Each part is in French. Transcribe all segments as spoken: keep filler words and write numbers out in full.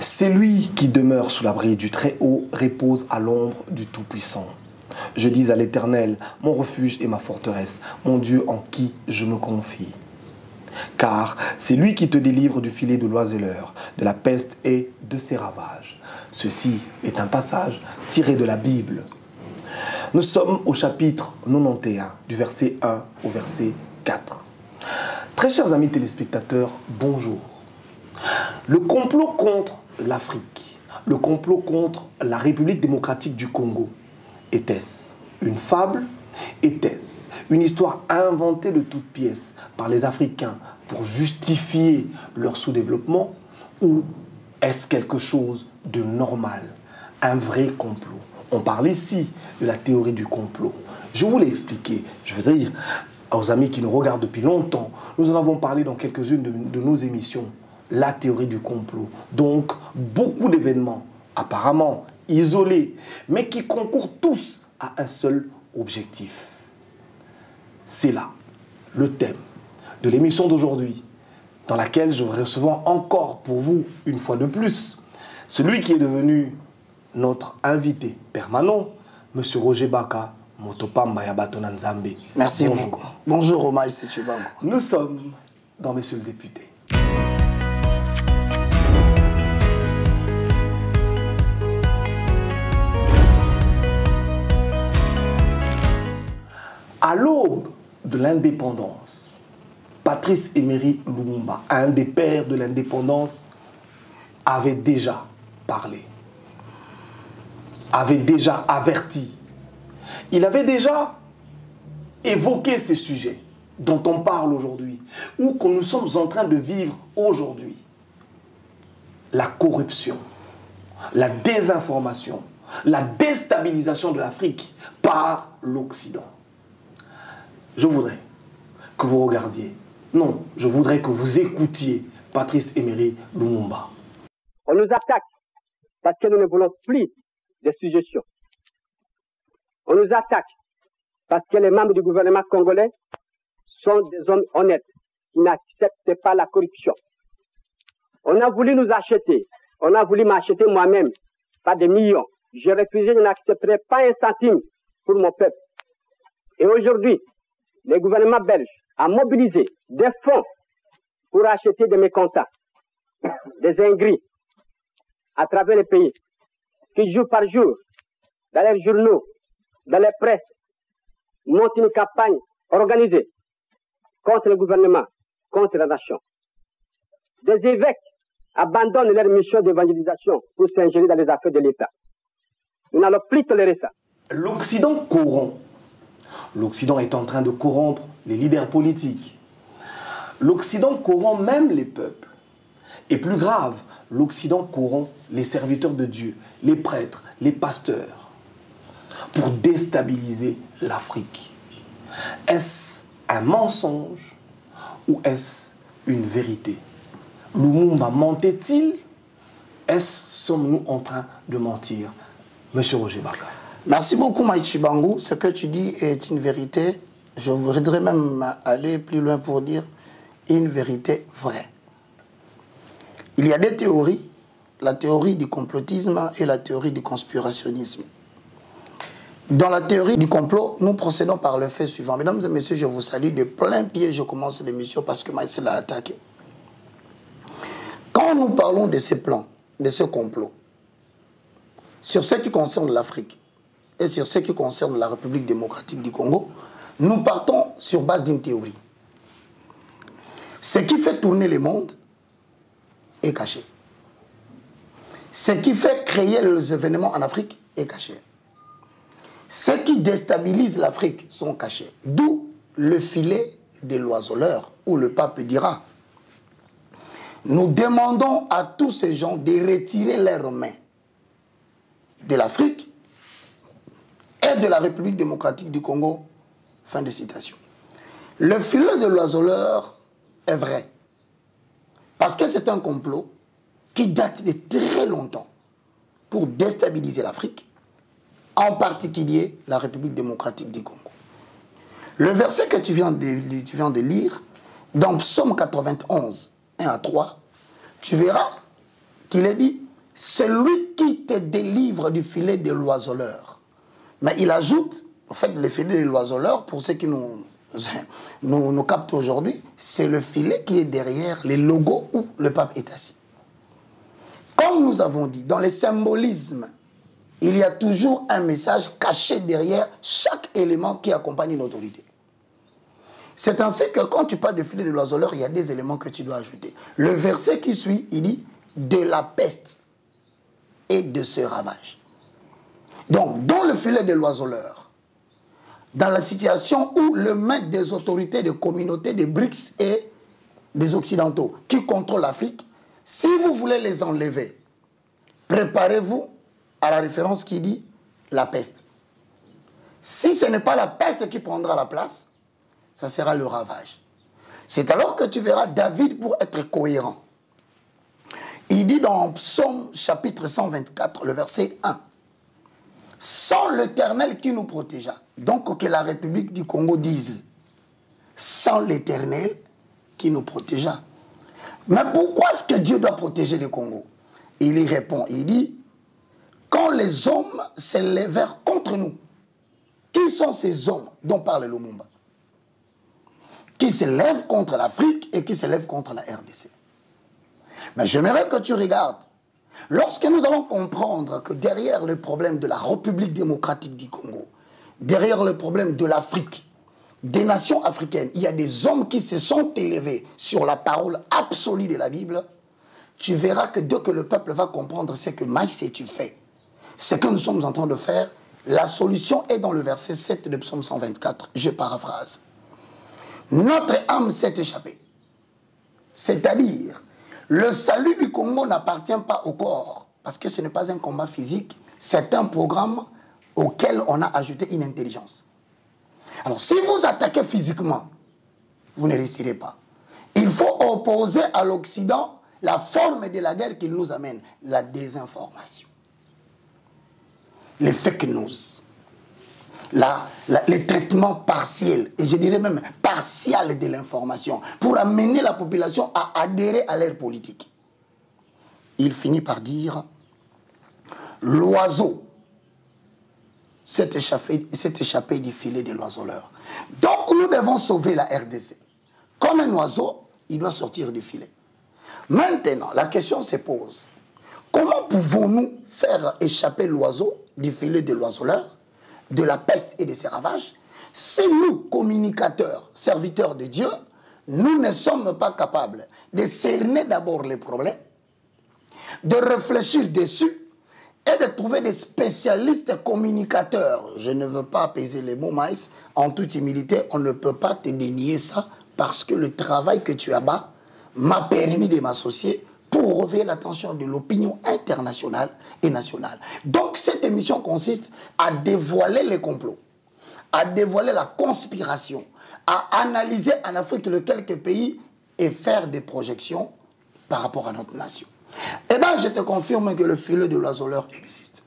C'est lui qui demeure sous l'abri du Très-Haut, repose à l'ombre du Tout-Puissant. Je dis à l'Éternel, mon refuge et ma forteresse, mon Dieu en qui je me confie. Car c'est lui qui te délivre du filet de l'oiseleur, de la peste et de ses ravages. Ceci est un passage tiré de la Bible. Nous sommes au chapitre quatre-vingt-onze, du verset un au verset quatre. Très chers amis téléspectateurs, bonjour. Le complot contre l'Afrique, le complot contre la République démocratique du Congo, était-ce une fable ? Était-ce une histoire inventée de toutes pièces par les Africains pour justifier leur sous-développement, ou est-ce quelque chose de normal, un vrai complot? On parle ici de la théorie du complot. Je vous l'ai expliqué, je veux dire, aux amis qui nous regardent depuis longtemps, nous en avons parlé dans quelques-unes de, de nos émissions, la théorie du complot. Donc, beaucoup d'événements apparemment isolés, mais qui concourent tous à un seul objectif. C'est là le thème de l'émission d'aujourd'hui, dans laquelle je recevrai encore pour vous, une fois de plus, celui qui est devenu notre invité permanent, M. Roger Bakamotopam Bayabatonan. Merci bonjour. beaucoup. Bonjour Romain Sitchoubam. Nous sommes dans Monsieur le député. À l'aube de l'indépendance, Patrice Emery Lumumba, un des pères de l'indépendance, avait déjà parlé, avait déjà averti. Il avait déjà évoqué ces sujets dont on parle aujourd'hui, ou que nous sommes en train de vivre aujourd'hui. La corruption, la désinformation, la déstabilisation de l'Afrique par l'Occident. Je voudrais que vous regardiez, non, je voudrais que vous écoutiez Patrice Emery Lumumba. On nous attaque parce que nous ne voulons plus de suggestions. On nous attaque parce que les membres du gouvernement congolais sont des hommes honnêtes qui n'acceptent pas la corruption. On a voulu nous acheter, on a voulu m'acheter moi-même, pas des millions. J'ai refusé, je n'accepterai pas un centime pour mon peuple. Et aujourd'hui, le gouvernement belge a mobilisé des fonds pour acheter des mécontents, des ingrits à travers le pays, qui jour par jour, dans les journaux, dans les presses, montent une campagne organisée contre le gouvernement, contre la nation. Des évêques abandonnent leur mission d'évangélisation pour s'ingérer dans les affaires de l'État. Nous n'allons plus tolérer ça. L'Occident corrompt. L'Occident est en train de corrompre les leaders politiques. L'Occident corrompt même les peuples. Et plus grave, l'Occident corrompt les serviteurs de Dieu, les prêtres, les pasteurs, pour déstabiliser l'Afrique. Est-ce un mensonge ou est-ce une vérité? Lumumba mentait-il? Est-ce sommes-nous en train de mentir? Monsieur Roger Baka. Merci beaucoup, Mills Tshibangu. Ce que tu dis est une vérité. Je voudrais même aller plus loin pour dire une vérité vraie. Il y a deux théories, la théorie du complotisme et la théorie du conspirationnisme. Dans la théorie du complot, nous procédons par le fait suivant. Mesdames et messieurs, je vous salue de plein pied. Je commence l'émission parce que Mills l'a attaqué. Quand nous parlons de ces plans, de ce complot, sur ce qui concerne l'Afrique, et sur ce qui concerne la République démocratique du Congo, nous partons sur base d'une théorie. Ce qui fait tourner le monde est caché. Ce qui fait créer les événements en Afrique est caché. Ce qui déstabilise l'Afrique sont cachés. D'où le filet de l'oiseleur, où le pape dira, nous demandons à tous ces gens de retirer leurs mains de l'Afrique et de la République démocratique du Congo. Fin de citation. Le filet de l'oiseleur est vrai. Parce que c'est un complot qui date de très longtemps pour déstabiliser l'Afrique, en particulier la République démocratique du Congo. Le verset que tu viens de, tu viens de lire, dans Psaume quatre-vingt-onze, un à trois, tu verras qu'il est dit celui qui te délivre du filet de l'oiseleur. Mais il ajoute, en fait, le filet de l'oiseleur, pour ceux qui nous, nous, nous captent aujourd'hui, c'est le filet qui est derrière les logos où le pape est assis. Comme nous avons dit, dans le symbolisme, il y a toujours un message caché derrière chaque élément qui accompagne l'autorité. C'est ainsi que quand tu parles de filet de l'oiseleur, il y a des éléments que tu dois ajouter. Le verset qui suit, il dit « de la peste et de ce ravage ». Donc, dans le filet de l'oiseleur, dans la situation où le maître des autorités, des communautés, des B R I C S et des Occidentaux qui contrôlent l'Afrique, si vous voulez les enlever, préparez-vous à la référence qui dit « la peste ». Si ce n'est pas la peste qui prendra la place, ça sera le ravage. C'est alors que tu verras David, pour être cohérent, il dit dans Psaume chapitre cent vingt-quatre, le verset un, « Sans l'Éternel qui nous protégea », donc que la République du Congo dise, « Sans l'Éternel qui nous protégea ». Mais pourquoi est-ce que Dieu doit protéger le Congo? Il y répond, il dit, « Quand les hommes se lèvèrent contre nous, qui sont ces hommes dont parle Lumumba ? » qui se lève contre l'Afrique et qui se lève contre la R D C. Mais j'aimerais que tu regardes. Lorsque nous allons comprendre que derrière le problème de la République démocratique du Congo, derrière le problème de l'Afrique, des nations africaines, il y a des hommes qui se sont élevés sur la parole absolue de la Bible, tu verras que dès que le peuple va comprendre ce que Maïs et tu fais, ce que nous sommes en train de faire, la solution est dans le verset sept de Psaume cent vingt-quatre. Je paraphrase. Notre âme s'est échappée. C'est-à-dire, le salut du Congo n'appartient pas au corps, parce que ce n'est pas un combat physique, c'est un programme auquel on a ajouté une intelligence. Alors, si vous attaquez physiquement, vous ne réussirez pas. Il faut opposer à l'Occident la forme de la guerre qu'il nous amène, la désinformation, les fake news. La, la, les traitements partiels, et je dirais même partiels de l'information, pour amener la population à adhérer à l'ère politique. Il finit par dire, l'oiseau s'est échappé, s'est échappé du filet de l'oiseleur. Donc nous devons sauver la R D C. Comme un oiseau, il doit sortir du filet. Maintenant, la question se pose, comment pouvons-nous faire échapper l'oiseau du filet de l'oiseleur, de la peste et de ses ravages, si nous, communicateurs, serviteurs de Dieu, nous ne sommes pas capables de cerner d'abord les problèmes, de réfléchir dessus et de trouver des spécialistes communicateurs. Je ne veux pas apaiser les mots, Maïs. En toute humilité, on ne peut pas te dénier ça parce que le travail que tu as bas m'a permis de m'associer pour reveiller l'attention de l'opinion internationale et nationale. Donc cette émission consiste à dévoiler les complots, à dévoiler la conspiration, à analyser en Afrique le quelques pays et faire des projections par rapport à notre nation. Eh bien, je te confirme que le filet de l'oiseleur existe.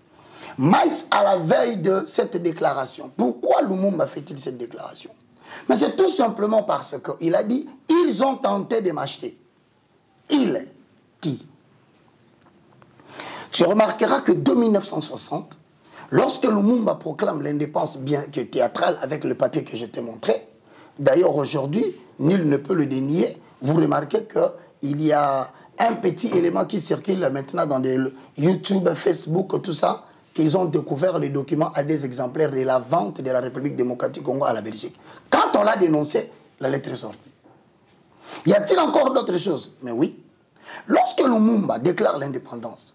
Maïs, à la veille de cette déclaration, pourquoi Lumumba fait-il cette déclaration? Mais c'est tout simplement parce qu'il a dit « Ils ont tenté de m'acheter. » Il Qui? Tu remarqueras que dès mille neuf cent soixante, lorsque Lumumba proclame l'indépendance, bien que théâtrale, avec le papier que je t'ai montré, d'ailleurs aujourd'hui, nul ne peut le dénier, vous remarquez qu'il y a un petit élément qui circule maintenant dans des YouTube, Facebook, tout ça, qu'ils ont découvert les documents à des exemplaires de la vente de la République démocratique du Congo à la Belgique. Quand on l'a dénoncé, la lettre est sortie. Y a-t-il encore d'autres choses? Mais oui. Lorsque Lumumba déclare l'indépendance,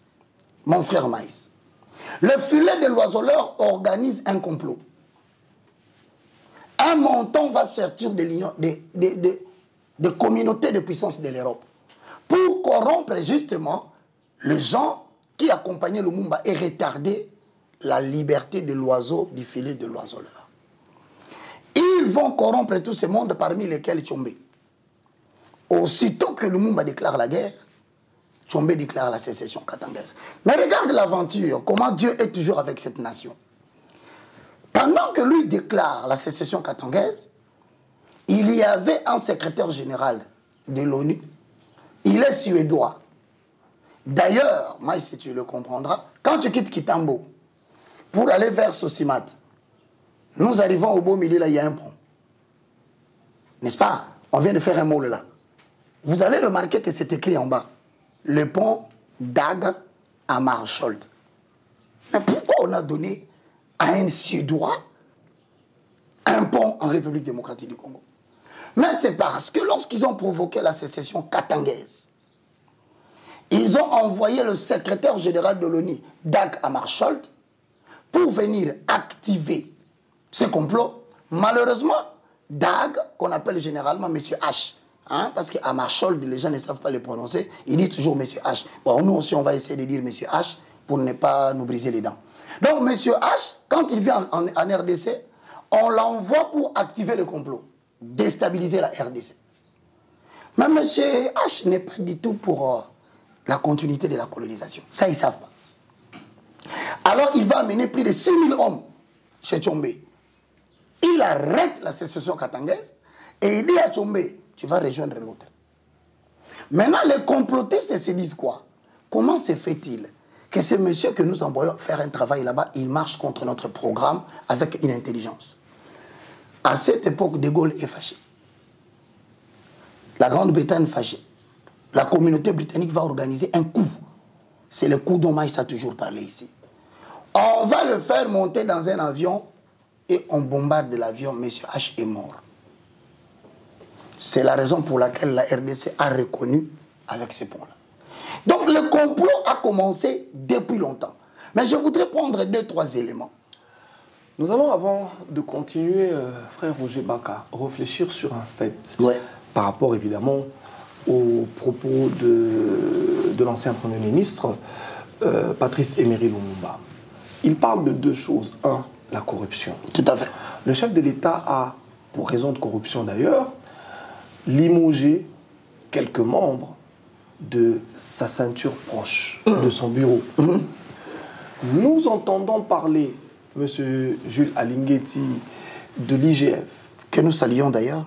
mon frère Maïs, le filet de l'oiseleur organise un complot. Un montant va sortir de l'union des de, de, de communautés de puissance de l'Europe pour corrompre justement les gens qui accompagnaient Lumumba et retarder la liberté de l'oiseau du filet de l'oiseleur. Ils vont corrompre tout ce monde, parmi lesquels Tshombe. Aussitôt que Lumumba déclare la guerre, Tshombe déclare la sécession katangaise. Mais regarde l'aventure, comment Dieu est toujours avec cette nation. Pendant que lui déclare la sécession katangaise, il y avait un secrétaire général de l'ONU. Il est suédois. D'ailleurs, mais si tu le comprendras, quand tu quittes Kitambo pour aller vers Sosimat, nous arrivons au beau milieu, là, il y a un pont. N'est-ce pas? On vient de faire un môle là. Vous allez remarquer que c'est écrit en bas. Le pont Dag Hammarskjöld. Mais pourquoi on a donné à un Suédois un pont en République démocratique du Congo? Mais c'est parce que lorsqu'ils ont provoqué la sécession katangaise, ils ont envoyé le secrétaire général de l'ONU, Dag Hammarskjöld, pour venir activer ce complot. Malheureusement, Dag, qu'on appelle généralement Monsieur H, hein, parce que Hammarskjöld, les gens ne savent pas le prononcer, il dit toujours Monsieur H. Bon, nous aussi, on va essayer de dire Monsieur H pour ne pas nous briser les dents. Donc, Monsieur H, quand il vient en, en, en R D C, on l'envoie pour activer le complot, déstabiliser la R D C. Mais Monsieur H n'est pas du tout pour euh, la continuité de la colonisation. Ça, ils ne savent pas. Alors, il va amener plus de six mille hommes chez Tshombe. Il arrête la sécession katangaise et il dit à Tshombe, tu vas rejoindre l'autre. Maintenant, les complotistes se disent quoi? Comment se fait-il que ce monsieur que nous envoyons faire un travail là-bas, il marche contre notre programme avec une intelligence? À cette époque, De Gaulle est fâché. La Grande-Bretagne fâchée. La communauté britannique va organiser un coup. C'est le coup dont Maïs a toujours parlé ici. On va le faire monter dans un avion et on bombarde l'avion. Monsieur H est mort. C'est la raison pour laquelle la R D C a reconnu avec ces ponts-là. Donc le complot a commencé depuis longtemps. Mais je voudrais prendre deux, trois éléments. Nous allons, avant de continuer, euh, frère Roger Baka, réfléchir sur un fait. Ouais. Par rapport, évidemment, aux propos de, de l'ancien Premier ministre, euh, Patrice Emery Lumumba. Il parle de deux choses. Un, la corruption. Tout à fait. Le chef de l'État a, pour raison de corruption d'ailleurs, limogé quelques membres de sa ceinture proche, mmh. de son bureau. Mmh. Nous entendons parler, M. Jules Alinghetti, de l'I G F. Que nous saluons d'ailleurs.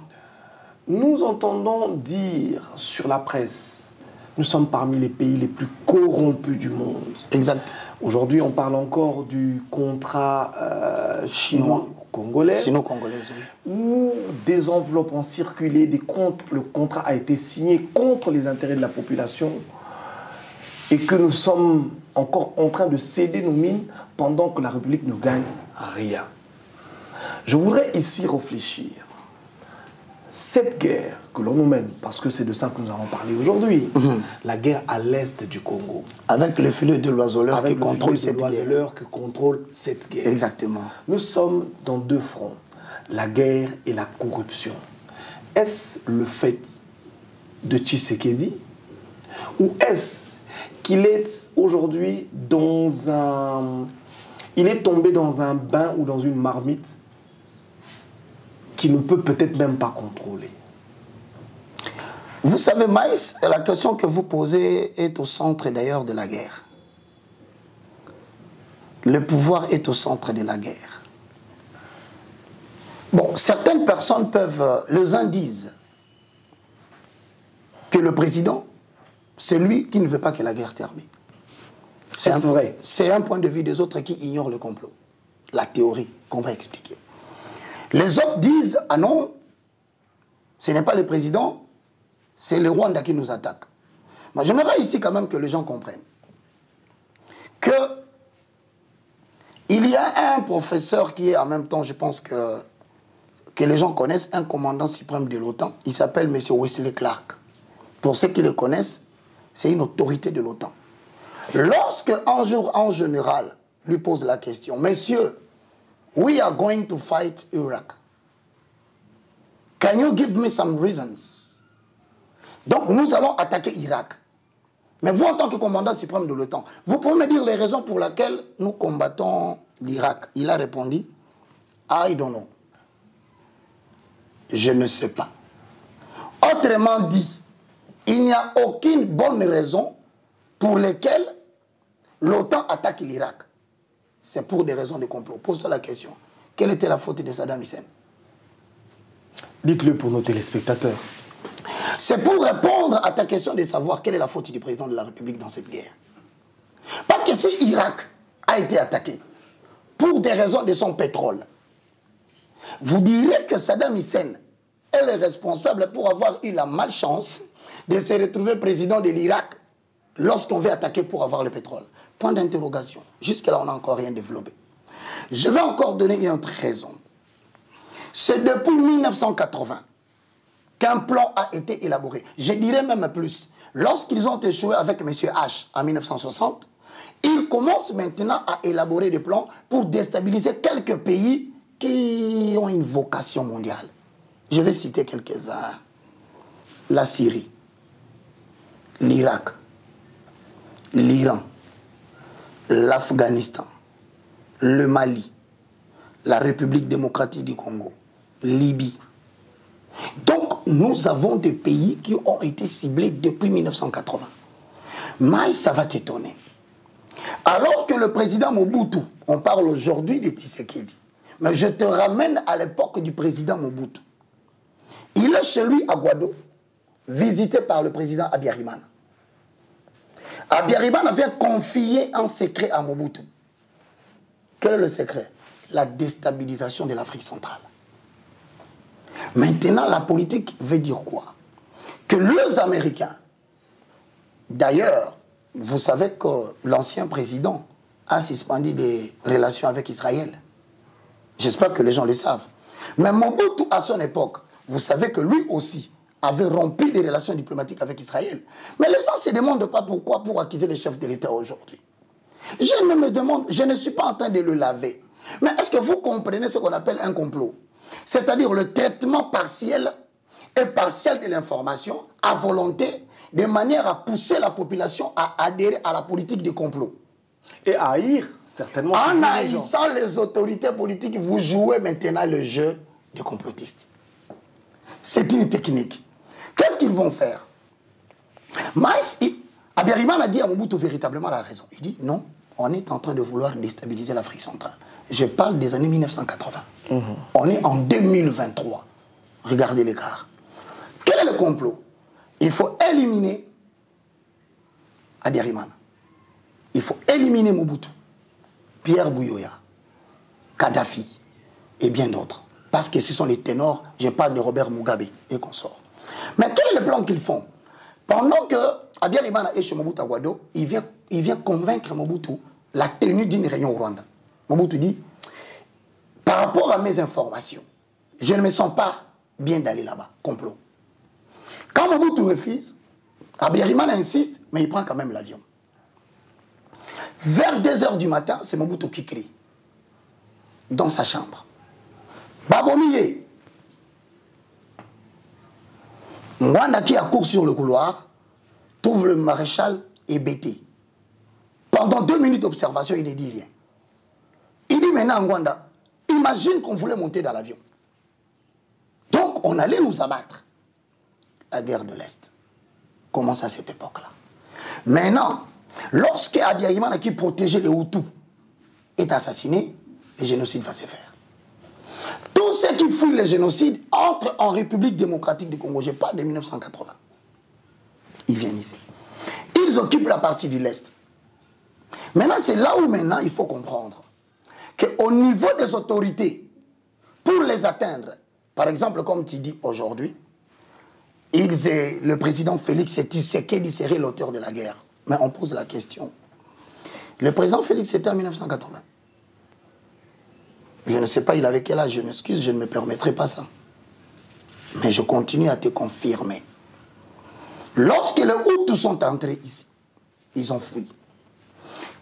Nous entendons dire sur la presse, nous sommes parmi les pays les plus corrompus du monde. Exact. Aujourd'hui, on parle encore du contrat euh, chinois-congolais. Sino-congolais, oui. Où des enveloppes ont circulé, des comptes, le contrat a été signé contre les intérêts de la population et que nous sommes encore en train de céder nos mines pendant que la République ne gagne rien. Je voudrais ici réfléchir. Cette guerre que l'on nous mène, parce que c'est de ça que nous avons parlé aujourd'hui, mmh. la guerre à l'est du Congo. Avec le filet de l'oiseleur qui contrôle cette guerre. Avec le filet de l'oiseleur qui contrôle cette guerre. Exactement. Nous sommes dans deux fronts, la guerre et la corruption. Est-ce le fait de Tshisekedi ou est-ce qu'il est aujourd'hui dans un... Il est tombé dans un bain ou dans une marmite qui ne peut peut-être même pas contrôler. Vous savez, Maïs, la question que vous posez est au centre d'ailleurs de la guerre. Le pouvoir est au centre de la guerre. Bon, certaines personnes peuvent, les uns disent que le président, c'est lui qui ne veut pas que la guerre termine. C'est vrai. C'est un point de vue des autres qui ignorent le complot, la théorie qu'on va expliquer. Les autres disent, ah non, ce n'est pas le président, c'est le Rwanda qui nous attaque. Mais j'aimerais ici quand même que les gens comprennent que il y a un professeur qui est en même temps, je pense que, que les gens connaissent, un commandant suprême de l'OTAN, il s'appelle M. Wesley Clark. Pour ceux qui le connaissent, c'est une autorité de l'OTAN. Lorsque un jour, en général, lui pose la question, messieurs, we are going to fight Iraq. Can you give me some reasons? Donc nous allons attaquer Irak. Mais vous, en tant que commandant suprême de l'OTAN, vous pouvez me dire les raisons pour lesquelles nous combattons l'Irak. Il a répondu, I don't know. Je ne sais pas. Autrement dit, il n'y a aucune bonne raison pour laquelle l'OTAN attaque l'Irak. C'est pour des raisons de complot. Pose-toi la question. Quelle était la faute de Saddam Hussein? Dites-le pour nos téléspectateurs. C'est pour répondre à ta question de savoir quelle est la faute du président de la République dans cette guerre. Parce que si l'Irak a été attaqué pour des raisons de son pétrole, vous direz que Saddam Hussein est le responsable pour avoir eu la malchance de se retrouver président de l'Irak lorsqu'on veut attaquer pour avoir le pétrole. Point d'interrogation. Jusque-là, on n'a encore rien développé. Je vais encore donner une autre raison. C'est depuis mille neuf cent quatre-vingts qu'un plan a été élaboré. Je dirais même plus. Lorsqu'ils ont échoué avec M. H en mille neuf cent soixante, ils commencent maintenant à élaborer des plans pour déstabiliser quelques pays qui ont une vocation mondiale. Je vais citer quelques-uns. La Syrie, l'Irak, l'Iran, l'Afghanistan, le Mali, la République démocratique du Congo, Libye. Donc, nous avons des pays qui ont été ciblés depuis mille neuf cent quatre-vingts. Mais ça va t'étonner. Alors que le président Mobutu, on parle aujourd'hui de Tshisekedi, mais je te ramène à l'époque du président Mobutu. Il est chez lui à Guado, visité par le président Habyarimana. Habyarimana avait confié un secret à Mobutu. Quel est le secret? La déstabilisation de l'Afrique centrale. Maintenant, la politique veut dire quoi? Que les Américains, d'ailleurs, vous savez que l'ancien président a suspendu des relations avec Israël. J'espère que les gens le savent. Mais Mobutu, à son époque, vous savez que lui aussi avait rompu des relations diplomatiques avec Israël. Mais les gens ne se demandent pas pourquoi pour accuser les chefs de l'État aujourd'hui. Je ne me demande, je ne suis pas en train de le laver. Mais est-ce que vous comprenez ce qu'on appelle un complot? C'est-à-dire le traitement partiel et partiel de l'information à volonté, de manière à pousser la population à adhérer à la politique du complot. Et à haïr, certainement. En haïssant les autorités politiques, vous jouez maintenant le jeu des complotistes. C'est une technique. Qu'est-ce qu'ils vont faire? Mais Habyarimana a dit à Mobutu véritablement la raison. Il dit non, on est en train de vouloir déstabiliser l'Afrique centrale. Je parle des années mille neuf cent quatre-vingts. Mmh. On est en deux mille vingt-trois. Regardez l'écart. Quel est le complot? Il faut éliminer Habyarimana. Il faut éliminer Mobutu, Pierre Bouyoya, Kadhafi et bien d'autres. Parce que ce sont les ténors, je parle de Robert Mugabe et consorts. Mais quel est le plan qu'ils font? Pendant que Habyarimana est chez Mobutu à Guado, il vient, il vient convaincre Mobutu la tenue d'une réunion au Rwanda. Mobutu dit, par rapport à mes informations, je ne me sens pas bien d'aller là-bas. Complot. Quand Mobutu refuse, Habyarimana insiste, mais il prend quand même l'avion. Vers deux heures du matin, c'est Mobutu qui crie dans sa chambre. Babomiye, Mwanda qui accourt sur le couloir, trouve le maréchal hébété. Pendant deux minutes d'observation, il ne dit rien. Il dit maintenant à Mwanda, imagine qu'on voulait monter dans l'avion. Donc on allait nous abattre. La guerre de l'Est commence à cette époque-là. Maintenant, lorsque Habyarimana qui protégeait les Hutus est assassiné, le génocide va se faire. Tous ceux qui fuient le génocide entrent en République démocratique du Congo. Je parle de mille neuf cent quatre-vingts. Ils viennent ici. Ils occupent la partie de l'Est. Maintenant, c'est là où maintenant il faut comprendre qu'au niveau des autorités, pour les atteindre, par exemple, comme tu dis aujourd'hui, le président Félix Tshisekedi serait l'auteur de la guerre. Mais on pose la question. Le président Félix était en mille neuf cent quatre-vingts. Je ne sais pas, il avait quel âge, je m'excuse, je ne me permettrai pas ça. Mais je continue à te confirmer. Lorsque les Hutus sont entrés ici, ils ont fui.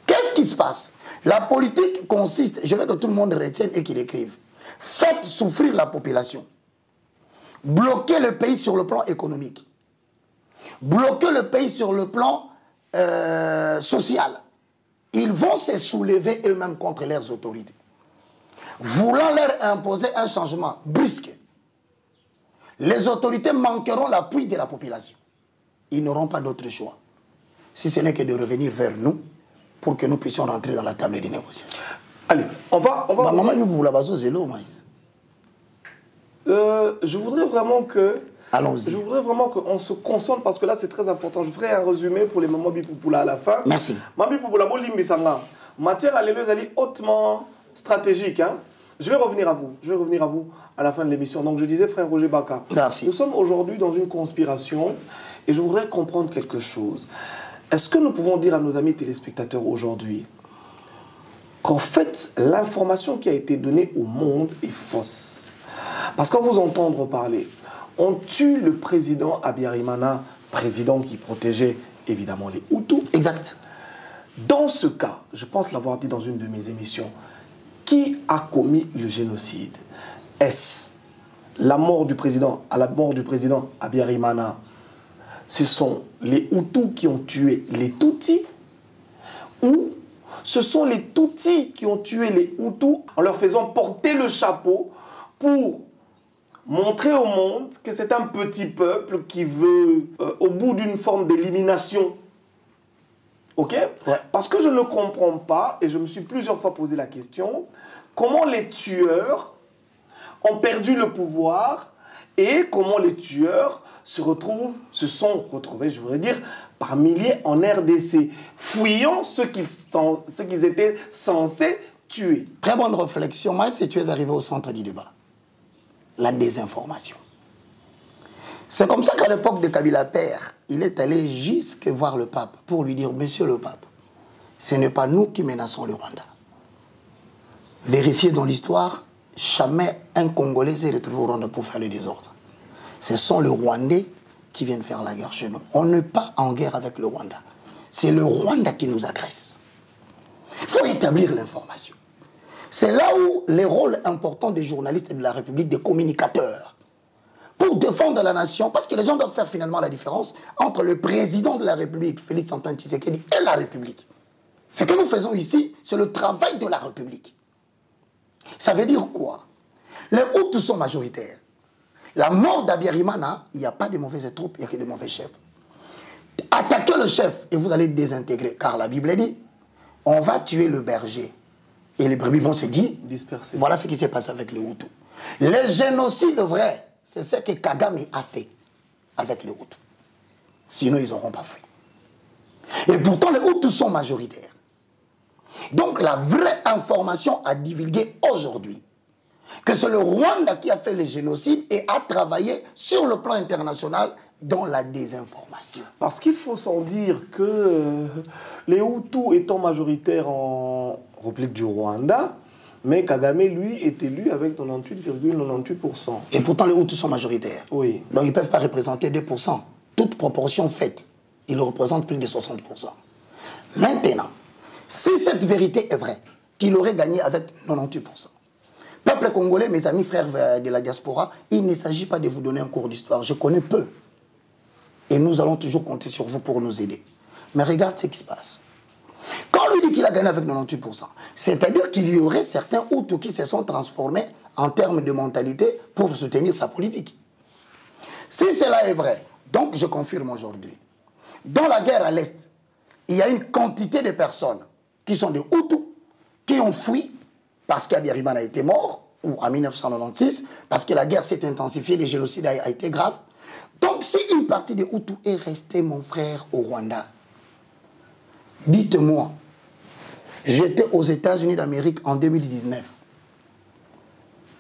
Qu'est-ce qui se passe? La politique consiste, je veux que tout le monde retienne et qu'il écrive, faites souffrir la population. Bloquer le pays sur le plan économique. Bloquer le pays sur le plan euh, social. Ils vont se soulever eux-mêmes contre leurs autorités. Voulant leur imposer un changement brusque, les autorités manqueront l'appui de la population. Ils n'auront pas d'autre choix, si ce n'est que de revenir vers nous pour que nous puissions rentrer dans la table des négociations. Allez, on va... On va... Bah, maman, on... Euh, je voudrais vraiment que... Allons-y. Je voudrais vraiment qu'on se concentre parce que là, c'est très important. Je ferai un résumé pour les mamans Bipoupula à la fin. Merci. Mamans Bipoupula, Bolimbi Sanga. Matière à l'éleuse, elle est hautement stratégique. Hein. Je vais revenir à vous. Je vais revenir à vous à la fin de l'émission. Donc, je disais, frère Roger Baka. Merci. Nous sommes aujourd'hui dans une conspiration et je voudrais comprendre quelque chose. Est-ce que nous pouvons dire à nos amis téléspectateurs aujourd'hui qu'en fait, l'information qui a été donnée au monde est fausse? Parce qu'on vous entendre parler, on tue le président Habyarimana, président qui protégeait évidemment les Hutus. Exact. Dans ce cas, je pense l'avoir dit dans une de mes émissions, qui a commis le génocide? Est-ce la mort du président, à la mort du président Habyarimana, ce sont les Hutus qui ont tué les Tutsis ou ce sont les Tutsis qui ont tué les Hutus en leur faisant porter le chapeau pour montrer au monde que c'est un petit peuple qui veut, euh, au bout d'une forme d'élimination. Ok? Ouais. Parce que je ne comprends pas, et je me suis plusieurs fois posé la question, comment les tueurs ont perdu le pouvoir et comment les tueurs se retrouvent, se sont retrouvés, je voudrais dire, par milliers en R D C, fuyant ceux qu'ils ceux qu'ils étaient censés tuer. Très bonne réflexion. Moi, si tu es arrivé au centre du débat, la désinformation. C'est comme ça qu'à l'époque de Kabila Père, il est allé jusque voir le pape pour lui dire, monsieur le pape, ce n'est pas nous qui menaçons le Rwanda. Vérifiez dans l'histoire, jamais un Congolais s'est retrouvé au Rwanda pour faire le désordre. Ce sont les Rwandais qui viennent faire la guerre chez nous. On n'est pas en guerre avec le Rwanda. C'est le Rwanda qui nous agresse. Il faut établir l'information. C'est là où les rôles importants des journalistes et de la République, des communicateurs, pour défendre la nation, parce que les gens doivent faire finalement la différence entre le président de la République, Félix-Antoine Tisekedi, et la République. Ce que nous faisons ici, c'est le travail de la République. Ça veut dire quoi? Les Hutus sont majoritaires. La mort d'Habyarimana, il n'y a pas de mauvaises troupes, il n'y a que de mauvais chefs. Attaquez le chef et vous allez désintégrer, car la Bible dit, on va tuer le berger. Et les brebis vont se dire, disperser. Voilà ce qui s'est passé avec les Hutus. Les génocides vrais, c'est ce que Kagame a fait avec les Hutus. Sinon, ils n'auront pas fait. Et pourtant, les Hutus sont majoritaires. Donc, la vraie information à divulguer aujourd'hui, que c'est le Rwanda qui a fait les génocides et a travaillé sur le plan international dans la désinformation. Parce qu'il faut sans dire que euh, les Hutus étant majoritaires en République du Rwanda, mais Kagame, lui, est élu avec quatre-vingt-dix-huit virgule quatre-vingt-dix-huit pour cent. Et pourtant, les Hutus sont majoritaires. Oui. Donc, ils ne peuvent pas représenter deux pour cent. Toute proportion faite, ils représentent plus de soixante pour cent. Maintenant, si cette vérité est vraie, qu'il aurait gagné avec quatre-vingt-dix-huit pour cent, peuple congolais, mes amis frères de la diaspora, il ne s'agit pas de vous donner un cours d'histoire. Je connais peu. Et nous allons toujours compter sur vous pour nous aider. Mais regarde ce qui se passe. Quand on lui dit qu'il a gagné avec quatre-vingt-dix-huit pour cent, c'est-à-dire qu'il y aurait certains Hutus qui se sont transformés en termes de mentalité pour soutenir sa politique. Si cela est vrai, donc je confirme aujourd'hui, dans la guerre à l'Est, il y a une quantité de personnes qui sont des Hutus, qui ont fui parce qu'Habyarimana a été mort, ou en mille neuf cent quatre-vingt-seize, parce que la guerre s'est intensifiée, le génocide a été grave. Donc si une partie des Hutus est restée, mon frère, au Rwanda, dites-moi, j'étais aux États-Unis d'Amérique en deux mille dix-neuf.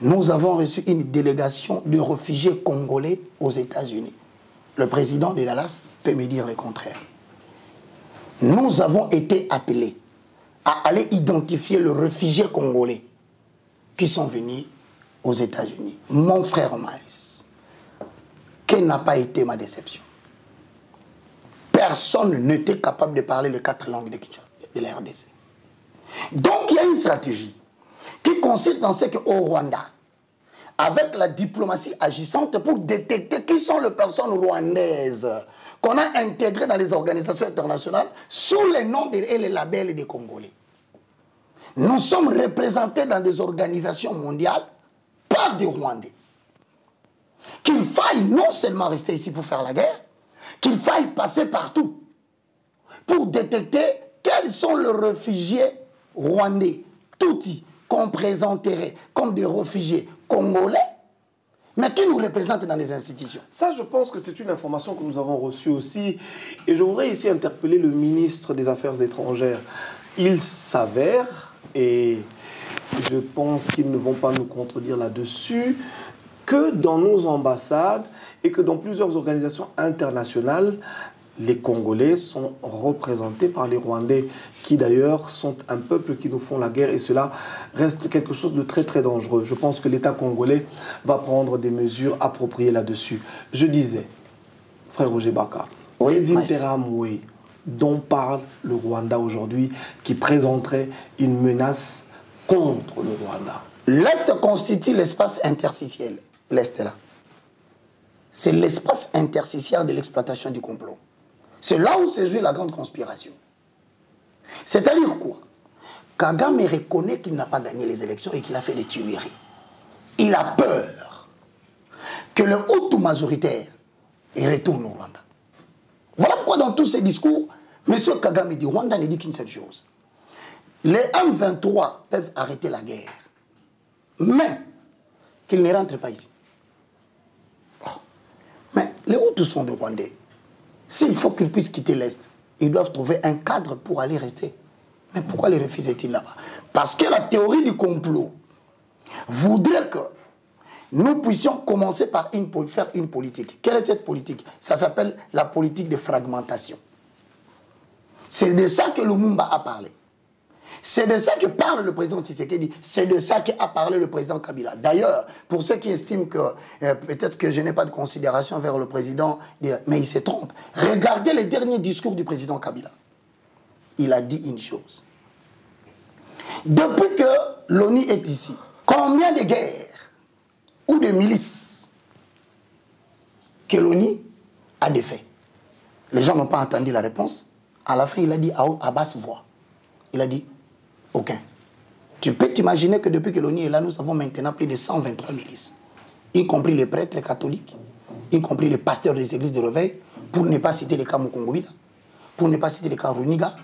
Nous avons reçu une délégation de réfugiés congolais aux États-Unis. Le président de Dallas peut me dire le contraire. Nous avons été appelés à aller identifier les réfugiés congolais qui sont venus aux États-Unis. Mon frère Maïs, quelle n'a pas été ma déception? Personne n'était capable de parler les quatre langues de, de la R D C. Donc il y a une stratégie qui consiste dans ce qu'au Rwanda, avec la diplomatie agissante pour détecter qui sont les personnes rwandaises qu'on a intégrées dans les organisations internationales sous les noms et les labels des Congolais. Nous sommes représentés dans des organisations mondiales par des Rwandais. Qu'il faille non seulement rester ici pour faire la guerre, qu'il faille passer partout pour détecter quels sont les réfugiés rwandais, Tutsis, qu'on présenterait comme des réfugiés congolais, Mais qui nous représente dans les institutions? Ça, je pense que c'est une information que nous avons reçue aussi. Et je voudrais ici interpeller le ministre des Affaires étrangères. Il s'avère, et je pense qu'ils ne vont pas nous contredire là-dessus, que dans nos ambassades et que dans plusieurs organisations internationales, les Congolais sont représentés par les Rwandais, qui d'ailleurs sont un peuple qui nous font la guerre, et cela reste quelque chose de très très dangereux. Je pense que l'État congolais va prendre des mesures appropriées là-dessus. Je disais, frère Roger Baka, oui, les Interahamwe dont parle le Rwanda aujourd'hui, qui présenterait une menace contre le Rwanda. L'Est constitue l'espace interstitiel. L'Est est là. C'est l'espace interstitiel de l'exploitation du complot. C'est là où se joue la grande conspiration. C'est-à-dire quoi? Kagame reconnaît qu'il n'a pas gagné les élections et qu'il a fait des tueries. Il a peur que le Hutu majoritaire retourne au Rwanda. Voilà pourquoi dans tous ces discours, M. Kagame du Rwanda ne dit qu'une seule chose. Les M vingt-trois peuvent arrêter la guerre, mais qu'ils ne rentrent pas ici. Mais les Hutus sont des Rwandais. S'il faut qu'ils puissent quitter l'Est, ils doivent trouver un cadre pour aller rester. Mais pourquoi les refusaient-ils là-bas? Parce que la théorie du complot voudrait que nous puissions commencer par une, faire une politique. Quelle est cette politique? Ça s'appelle la politique de fragmentation. C'est de ça que Lumumba a parlé. C'est de ça que parle le président Tshisekedi. C'est de ça qu'a parlé le président Kabila. D'ailleurs, pour ceux qui estiment que euh, peut-être que je n'ai pas de considération vers le président, mais il se trompe. Regardez les derniers discours du président Kabila. Il a dit une chose. Depuis que l'ONU est ici, combien de guerres ou de milices que l'ONU a défait? Les gens n'ont pas entendu la réponse. À la fin, il a dit à, à basse voix. Il a dit, aucun. Tu peux t'imaginer que depuis que l'ONU est là, nous avons maintenant plus de cent vingt-trois milices, y compris les prêtres les catholiques, y compris les pasteurs des églises de réveil, pour ne pas citer les cas Mukongobida, pour ne pas citer les cas Runiga,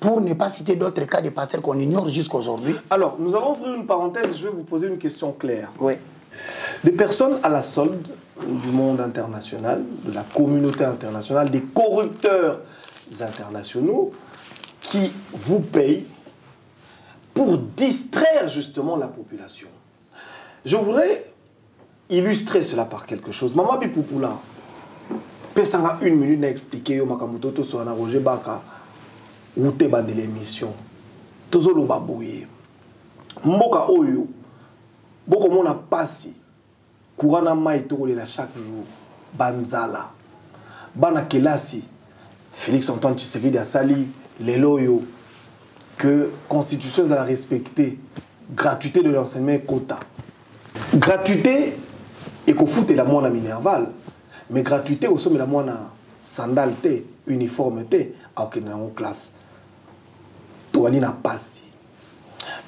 pour ne pas citer d'autres cas de pasteurs qu'on ignore jusqu'à aujourd'hui. Alors, nous allons ouvrir une parenthèse, je vais vous poser une question claire. Oui. Des personnes à la solde du monde international, de la communauté internationale, des corrupteurs internationaux, qui vous paye pour distraire justement la population. Je voudrais illustrer cela par quelque chose. Maman Bipoupula, Pesanga une minute à expliquer yo makamoto to so na Roger Baka ou te bande l'émission. Tozo lo baboye. Mboka oyo boko mona pasi kurana mai to la chaque jour banzala. Bana kelasi Félix-Antoine Tisekedi a sali les loyaux que constitution à respecter, gratuité de l'enseignement et quota. Gratuité et qu'au foot et la moine à Minerval, mais gratuité au sommet la moine à sandales, uniforme, alors qu'il n'y a pas de classe. Toi, il n'y a pas si.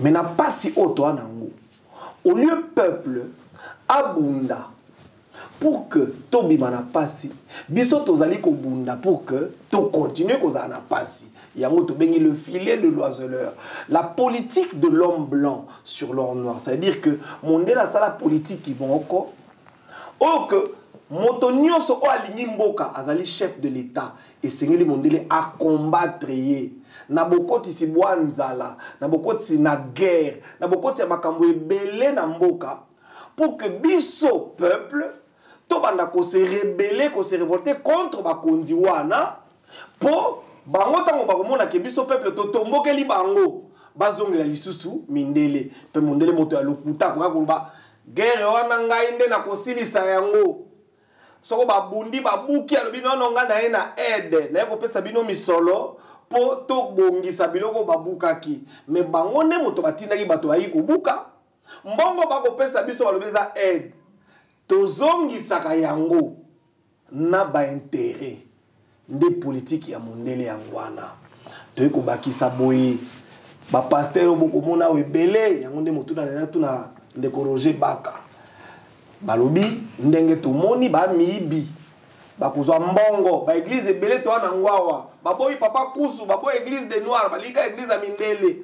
Mais il n'y a pas si haut, toi, Nango. Au lieu peuple, abunda. Pour que Tobi mana passi, biso tozali ko bunda pour que to continue ko zana passi. Yango to bengi le filet de l'oiseleur. La politique de l'homme blanc sur l'homme noir, c'est à dire que mondela ça la politique qui vont encore. Oh que motonio so aligni mboka azali chef de l'État et sengeli mondele à combattre yé. Na bokoti si bwanzala, na bokoti si na guerre, na bokoti makambo ebele na mboka pour que biso peuple tobanda ko se rebeller, ko se révolter contre bakonzi wana po bango tango bakomona ke biso peuple to tombokeli bango bazongela lisusu mindele pe mondele moto ya lokuta ko koloba guerre wana ngai nde na kosilisa yango soko babundi babuki alobi nono nga na ena aide na kopesa bino misolo po to bongisa biloko babukaki me bango ne moto batindaki bato ayi kobuka mbongo bakopesa biso balobeza aide tozongi sakayango na ba intérêt des politiques ya mondele yangwana to ko bakisa boyi ba pasteur boko mona webele yango nde motuna na tuna nde Roger Baka balobi ndenge to moni ba mibi ba kuzwa mbongo ba église ebele to na ngwawa ba boyi papa kusu ba boyi église des noirs ba lika église ya mindele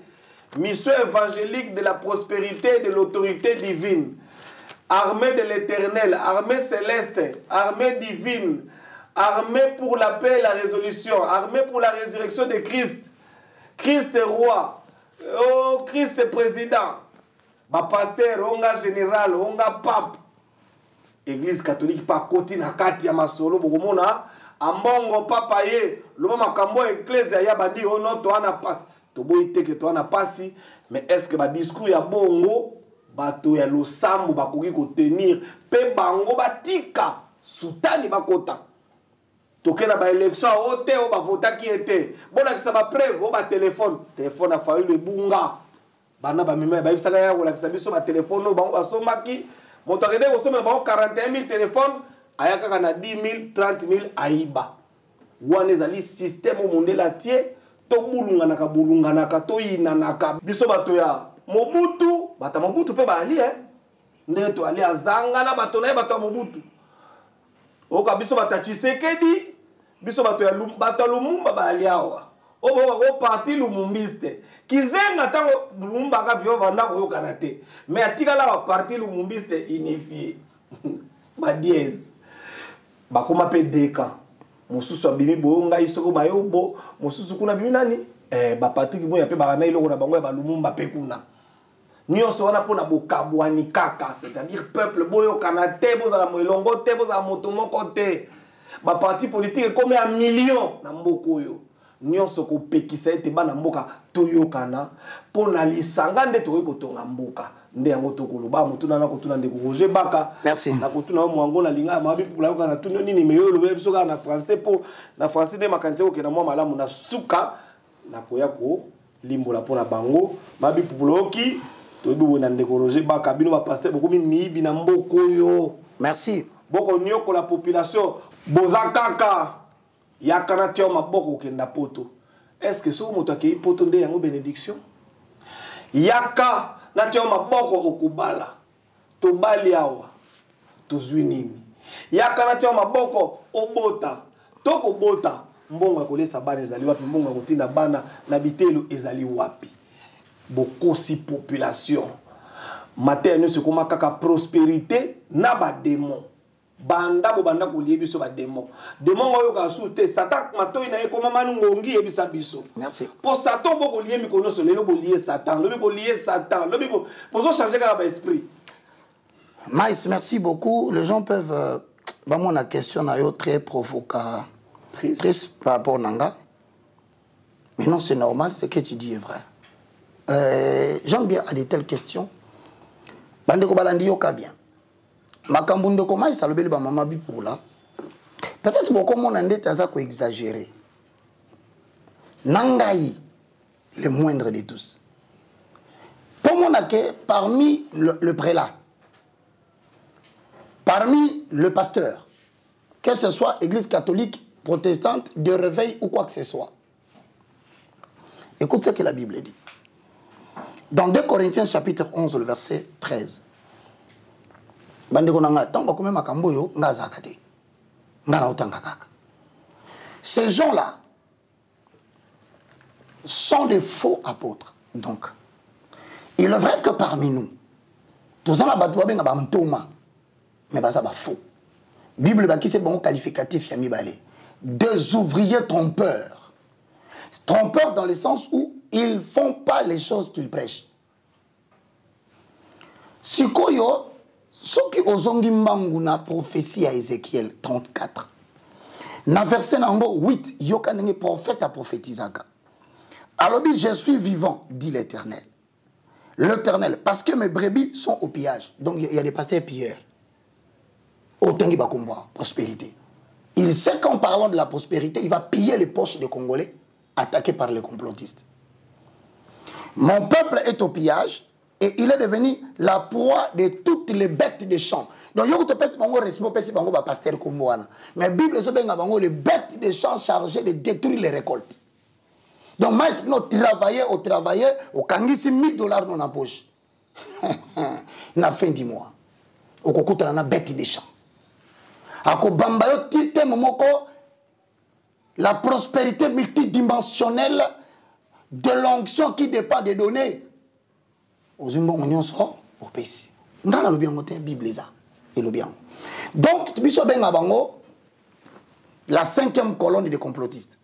mission évangélique de la prospérité et de l'autorité divine. armée de l'éternel, armée céleste, armée divine, armée pour la paix et la résolution, armée pour la résurrection de Christ, Christ est roi, oh, Christ est président, ma pasteur, onga général, onga pape, église catholique, par côté, na kati ya masolo, bokomona, ambongo papa ye, loba makambo ecclesia ya bandi, oh non, toi na passe, tobo ite que toi na passe, mais est-ce que ma discours ya bongo, bato ya losambo bakoki kotenir pe bango batika sutani bakota tokena ba élection o te o ba voter ki ete bolakisa ba preuve o ba téléphone téléphone a failli le bunga bana ba meme ba bisaka ya bolakisa biso ba téléphone o bango basombaki moto akende kosomela bango quarante et un mille téléphone ayaka kana dix mille trente mille aiba wana ezali système o mondela tie to bulunganaka bulunganaka to yinanaka biso bato ya Mobutu, bata Mobutu pe ba ali hein. Ndeto ali azanga na bato na bato Mobutu. Oka biso bata Tshisekedi, biso bato ya bato Lumumba ba ali awa. O bo ba parti Lumumbiste. Kizenga tango Lumumba ka vio vanda ko yokana te. Mais atikala ba parti Lumumbiste unifié. Ba diez. Ba koma pe deka. Mosusu abimi bo ngai soko ba yobo, mosusu kuna bimi nani? Eh ba parti ki bo ya pe ba na iloko na bango ya ba Lumumba pe kuna. Nyonso wana pona bokabwani kaka, c'est-à-dire peuple boyo kanate bozala moilongo te bozala moto moko te. Ba parti politique comme un million na mboko yo. Nyonso ko pekisa ete bana mboka toyokana pona lisanga nde toyi kotonga mboka. Nde yango tokoloba mutuna na kotuna nde Roger Baka. Merci. Na kotuna mwango na linga mabi popula yo kana tuno nini meyo lo beso ka na français po na français de makanzeko ke na mwa malamu na suka na koyako limbola pona bango mabi popula oki. Merci. La population. Est-ce que ce moto qui poto nde yango bénédiction? Yaka na tia maboko okubala. Tobali awa. Tozwi nini. Yaka na tia maboko obota. Toko bota mbongo kolesa bana ezali wapi mbongo kotinda bana na bitelo ezali wapi. Beaucoup si population materne ce qu'on kaka prospérité na ba démon banda bo banda ko lié biso ba démon démon oyo ka soute satan matoy na ekoma manungongi ebisa biso. Merci. Po satan bo ko lié mikono so lelo bo lié satan lelo bo lié satan lelo bo poso changer ka ba esprit. Maïs, merci beaucoup. Les gens peuvent ba mon la question na yo très provocatrice par rapport nanga. Mais non, c'est normal, ce que tu dis est vrai. Euh, J'aime bien à de telles questions. Bandeko balandi yoka bien. Makambundo koma isalobeli ba mama bipula. Peut-être beaucoup mon ande taza ko exagéré. Nangai le moindre de tous. Pour mon ake parmi le, le prélat, parmi le pasteur, que ce soit église catholique, protestante, de réveil ou quoi que ce soit. Écoute ce que la Bible dit. Dans deux Corinthiens chapitre onze, le verset treize. Ces gens-là sont des faux apôtres. Donc, il est vrai que parmi nous, tous en abattu, il y a un Thomas, mais ça va faux. La Bible, qui c'est bon qualificatif, il y a des ouvriers trompeurs. Trompeurs dans le sens où ils ne font pas les choses qu'ils prêchent. Si Koyo, ce qui osongi mbangu na prophétie à Ézéchiel trente-quatre, na verset huit, yoka nenge prophète a prophétisaka. Alors je suis vivant, dit l'Éternel. L'Éternel, parce que mes brebis sont au pillage. Donc il y a des pasteurs pilleurs. Otengi bakumba, prospérité. Il sait qu'en parlant de la prospérité, il va piller les poches des Congolais attaqués par les complotistes. Mon peuple est au pillage et il est devenu la proie de toutes les bêtes des champs. Donc, je te pèse bango resmo pèse bango ba pasteur comme moi. Mais Bible so benga bango les bêtes des champs chargées de détruire les récoltes. Donc, moi no travailler au travailler au kangisi mille dollars dans la poche. Na fin du mois. Au kokuta na bête des champs. Ako bamba yo tite momoko la prospérité multidimensionnelle de l'onction qui dépend des données. Aux humains, on y en sort au pays. Dans la lobby, on a une Bible. Donc, Bishop Bengabango, la cinquième colonne des complotistes.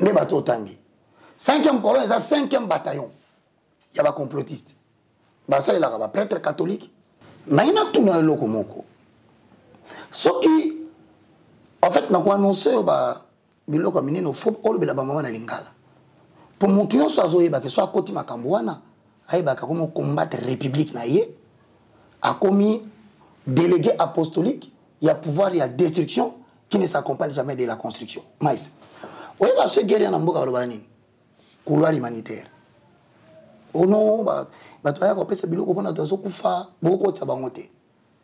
Ne bateau tangi. Cinquième colonne, c'est la cinquième bataillon. Il y a des complotistes. Il y a des prêtres catholiques. Mais il y a tout dans le monde. Ce qui, en fait, nous avons annoncé que nous avons dit que nous avons dit que nous avons dit que nous avons dit que nous avons combattre la République. A commis délégué apostolique, il y a pouvoir, il y a destruction qui ne s'accompagne jamais de la construction. Mais, vous voyez, ce guerrier n'a pas de couloir humanitaire. Au nom,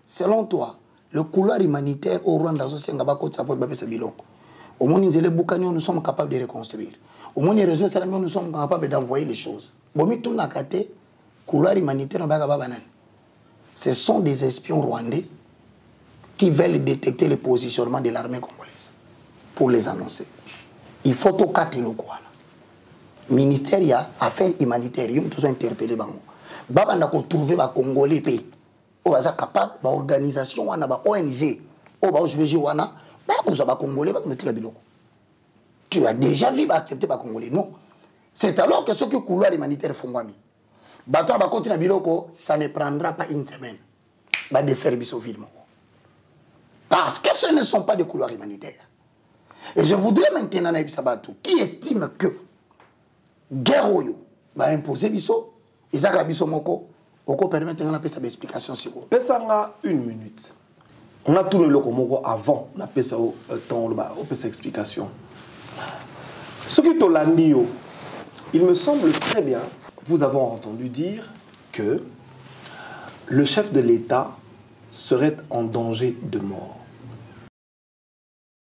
selon toi, le couloir humanitaire au Rwanda, au moins, nous sommes capables de reconstruire. Au moins, nous sommes capables d'envoyer les choses. Le couloir humanitaire, ce sont des espions rwandais qui veulent détecter le positionnement de l'armée congolaise pour les annoncer. Il faut tout quatre locaux. Le ministère des Affaires humanitaires, ils ont tous interpellé. Ils ont trouvé les Congolais pays. Ils sont capables, les organisations, les O N G, les O V G, les Congolais, tu as déjà vu accepter les Congolais. Non. C'est alors que ceux qui couloir humanitaire font quoi? Ça ne prendra pas une semaine de faire Bissoville. Parce que ce ne sont pas des couloirs humanitaires. Et je voudrais maintenant qui estime que guerre va imposer Bissot, et ça va Bissomoko, on peut permettre qu'on appelle ça des explications sur vous. Pessanga une minute. On a tout le locomoko avant, on appelle ça au temps, on peut ça explication. Ce qui est au Landio, il me semble très bien. Vous avez entendu dire que le chef de l'État serait en danger de mort.